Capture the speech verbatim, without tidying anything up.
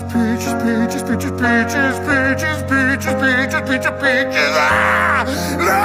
Peaches, peaches, peaches, peaches, peaches, peaches, peaches, peaches, peaches, ah!